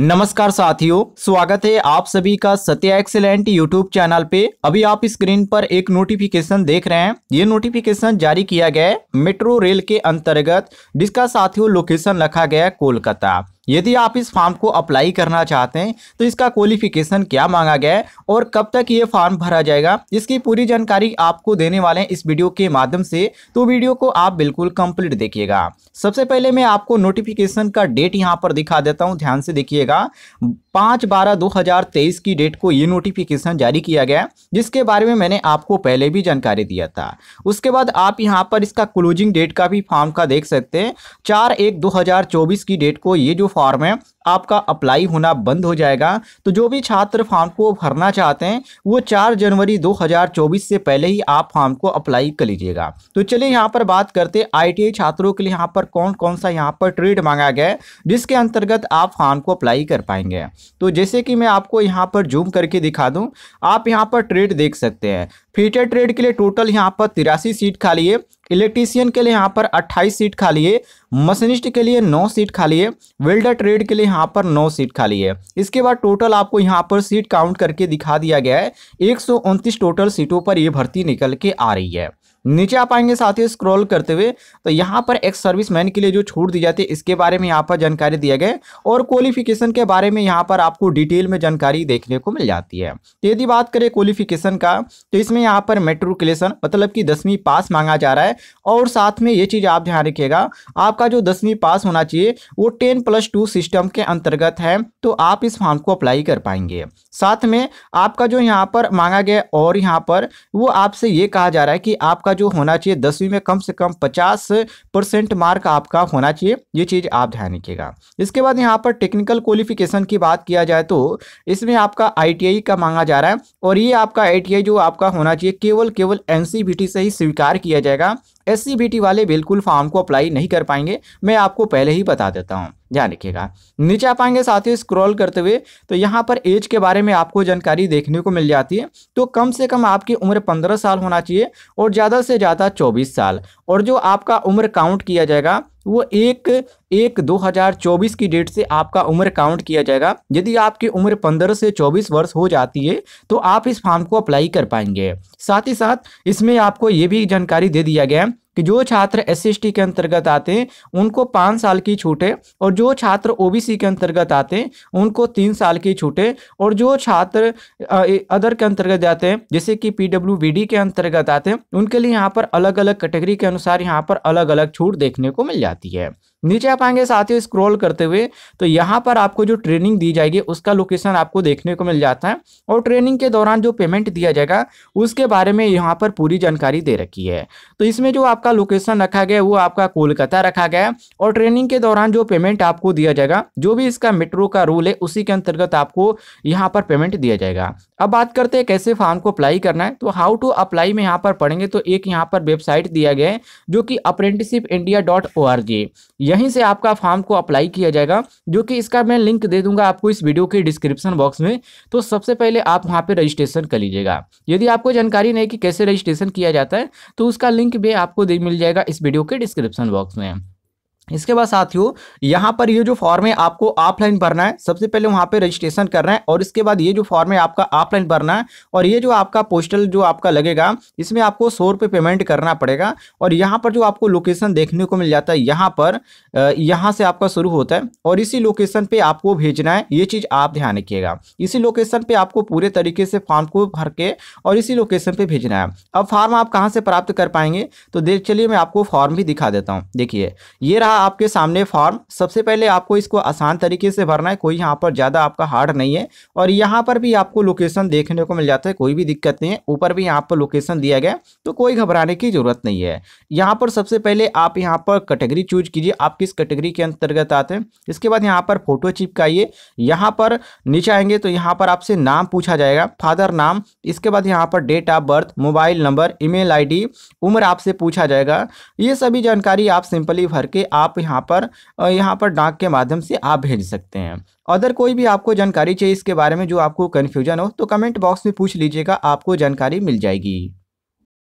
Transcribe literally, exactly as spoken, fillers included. नमस्कार साथियों, स्वागत है आप सभी का सत्या एक्सीलेंट यूट्यूब चैनल पे। अभी आप स्क्रीन पर एक नोटिफिकेशन देख रहे हैं। ये नोटिफिकेशन जारी किया गया है मेट्रो रेल के अंतर्गत, जिसका साथियों लोकेशन रखा गया है कोलकाता। यदि आप इस फॉर्म को अप्लाई करना चाहते हैं तो इसका क्वालिफिकेशन क्या मांगा गया है और कब तक ये फॉर्म भरा जाएगा, इसकी पूरी जानकारी आपको देने वाले हैं इस वीडियो के माध्यम से, तो वीडियो को आप बिल्कुल कंप्लीट देखिएगा। सबसे पहले मैं आपको नोटिफिकेशन का डेट यहां पर दिखा देता हूं, ध्यान से देखिएगा। पाँच बारह दो हज़ार तेईस की डेट को ये नोटिफिकेशन जारी किया गया, जिसके बारे में मैंने आपको पहले भी जानकारी दिया था। उसके बाद आप यहाँ पर इसका क्लोजिंग डेट का भी फॉर्म का देख सकते हैं। चार एक दो हज़ार चौबीस की डेट को ये जो फॉर्म है आपका अप्लाई होना बंद हो जाएगा। तो जो भी छात्र फॉर्म को भरना चाहते हैं वो चार जनवरी दो हज़ार चौबीस से पहले ही आप फॉर्म को अप्लाई कर लीजिएगा। तो चलिए यहाँ पर बात करते हैं आईटीआई छात्रों के लिए यहाँ पर कौन कौन सा यहाँ पर ट्रेड मांगा गया है जिसके अंतर्गत आप फॉर्म को अप्लाई कर पाएंगे। तो जैसे कि मैं आपको यहाँ पर जूम करके दिखा दूँ, आप यहाँ पर ट्रेड देख सकते हैं। फीटर ट्रेड के लिए टोटल यहाँ पर तिरासी सीट खाली है, इलेक्ट्रीशियन के लिए यहाँ पर अट्ठाईस सीट खाली है, मशीनिस्ट के लिए नौ सीट खाली है, वेल्डर ट्रेड के लिए यहाँ पर नौ सीट खाली है। इसके बाद टोटल आपको यहाँ पर सीट काउंट करके दिखा दिया गया है, एक सौ उनतीस टोटल सीटों पर ये भर्ती निकल के आ रही है। नीचे आप आएंगे साथ ही स्क्रॉल करते हुए तो यहाँ पर एक सर्विसमैन के लिए जो छूट दी जाती है इसके बारे में यहाँ पर जानकारी दिया गया है और क्वालिफिकेशन के बारे में यहाँ पर आपको डिटेल में जानकारी देखने को मिल जाती है। यदि बात करें क्वालिफिकेशन का तो इसमें यहाँ पर मैट्रिकुलेशन मतलब कि दसवीं पास मांगा जा रहा है और साथ में ये चीज़ आप ध्यान रखिएगा, आपका जो दसवीं पास होना चाहिए वो टेन प्लस टू सिस्टम के अंतर्गत है, तो आप इस फॉर्म को अप्लाई कर पाएंगे। साथ में आपका जो यहाँ पर मांगा गया और यहाँ पर वो आपसे ये कहा जा रहा है कि आपका जो होना चाहिए दसवीं में कम से कम पचास परसेंट मार्क आपका होना चाहिए, ये चीज़ आप ध्यान रखिएगा। इसके बाद यहाँ पर टेक्निकल क्वालिफिकेशन की बात किया जाए तो इसमें आपका आईटीआई का मांगा जा रहा है और ये आपका आईटीआई जो आपका होना चाहिए केवल केवल एनसीवीटी से ही स्वीकार किया जाएगा। एससीबीटी वाले बिल्कुल फॉर्म को अप्लाई नहीं कर पाएंगे, मैं आपको पहले ही बता देता हूं, ध्यान रखिएगा। नीचे आ पाएंगे साथियों स्क्रॉल करते हुए तो यहाँ पर एज के बारे में आपको जानकारी देखने को मिल जाती है। तो कम से कम आपकी उम्र पंद्रह साल होना चाहिए और ज़्यादा से ज़्यादा चौबीस साल, और जो आपका उम्र काउंट किया जाएगा वो एक एक दो हज़ार चौबीस की डेट से आपका उम्र काउंट किया जाएगा। यदि आपकी उम्र पंद्रह से चौबीस वर्ष हो जाती है तो आप इस फॉर्म को अप्लाई कर पाएंगे। साथ ही साथ इसमें आपको ये भी जानकारी दे दिया गया है कि जो छात्र एसएसटी के अंतर्गत आते हैं उनको पाँच साल की छूट है, और जो छात्र ओबीसी के अंतर्गत आते हैं उनको तीन साल की छूट है, और जो छात्र अदर के अंतर्गत जाते हैं जैसे कि पीडब्ल्यूडी के अंतर्गत आते हैं उनके लिए यहाँ पर अलग अलग कैटेगरी के अनुसार यहाँ पर अलग अलग छूट देखने को मिल जाती है। नीचे आप आएंगे साथियों स्क्रॉल करते हुए तो यहाँ पर आपको जो ट्रेनिंग दी जाएगी उसका लोकेशन आपको देखने को मिल जाता है, और ट्रेनिंग के दौरान जो पेमेंट दिया जाएगा उसके बारे में यहाँ पर पूरी जानकारी दे रखी है। तो इसमें जो आपका लोकेशन रखा गया है वो आपका कोलकाता रखा गया है, और ट्रेनिंग के दौरान जो पेमेंट आपको दिया जाएगा जो भी इसका मेट्रो का रूल है उसी के अंतर्गत आपको यहाँ पर पेमेंट दिया जाएगा। अब बात करते हैं कैसे फॉर्म को अप्लाई करना है, तो हाउ टू अप्लाई में यहाँ पर पढ़ेंगे तो एक यहाँ पर वेबसाइट दिया गया है जो कि apprenticeship India dot O R G, यहीं से आपका फॉर्म को अप्लाई किया जाएगा, जो कि इसका मैं लिंक दे दूंगा आपको इस वीडियो के डिस्क्रिप्शन बॉक्स में। तो सबसे पहले आप वहां पे रजिस्ट्रेशन कर लीजिएगा। यदि आपको जानकारी नहीं कि कैसे रजिस्ट्रेशन किया जाता है तो उसका लिंक भी आपको मिल जाएगा इस वीडियो के डिस्क्रिप्शन बॉक्स में। इसके बाद साथियों यहाँ पर ये जो फॉर्म है आपको ऑफलाइन भरना है, सबसे पहले वहाँ पे रजिस्ट्रेशन करना है, और इसके बाद ये जो फॉर्म है आपका ऑफलाइन भरना है, और ये जो आपका पोस्टल जो आपका लगेगा इसमें आपको सौ रुपये पेमेंट करना पड़ेगा। और यहाँ पर जो आपको लोकेशन देखने को मिल जाता है यहाँ पर यहाँ से आपका शुरू होता है और इसी लोकेशन पर आपको भेजना है, ये चीज़ आप ध्यान रखिएगा। इसी लोकेशन पर आपको पूरे तरीके से फॉर्म को भर के और इसी लोकेशन पर भेजना है। अब फॉर्म आप कहाँ से प्राप्त कर पाएंगे तो देख चलिए मैं आपको फॉर्म भी दिखा देता हूँ। देखिए ये रहा आपके सामने फॉर्म, सबसे पहले आपको इसको आसान तरीके से भरना है, कोई यहाँ पर ज़्यादा आपका हार्ड नहीं है। और यहाँ पर भी आपको लोकेशन देखने को मिल जाता है, कोई भी दिक्कत नहीं है, ऊपर भी यहाँ पर लोकेशन दिया गया तो कोई घबराने की ज़रूरत नहीं है। यहाँ पर सबसे पहले आप यहाँ पर कैटेगरी चूज कीजिए, आप किस कैटेगरी के अंतर्गत आते हैं। इसके बाद यहाँ पर फोटो चिपकाइए, यहाँ पर नीचे आएंगे तो यहाँ पर आपसे नाम पूछा जाएगा, फादर नाम, इसके बाद यहाँ पर date of birth, mobile number, email I D, उम्र आपसे पूछा जाएगा। ये सभी जानकारी आप सिंपली भर के आप यहाँ पर यहाँ पर डाक के माध्यम से आप भेज सकते हैं। अदर कोई भी आपको जानकारी चाहिए इसके बारे में जो आपको कन्फ्यूजन हो तो कमेंट बॉक्स में पूछ लीजिएगा, आपको जानकारी मिल जाएगी।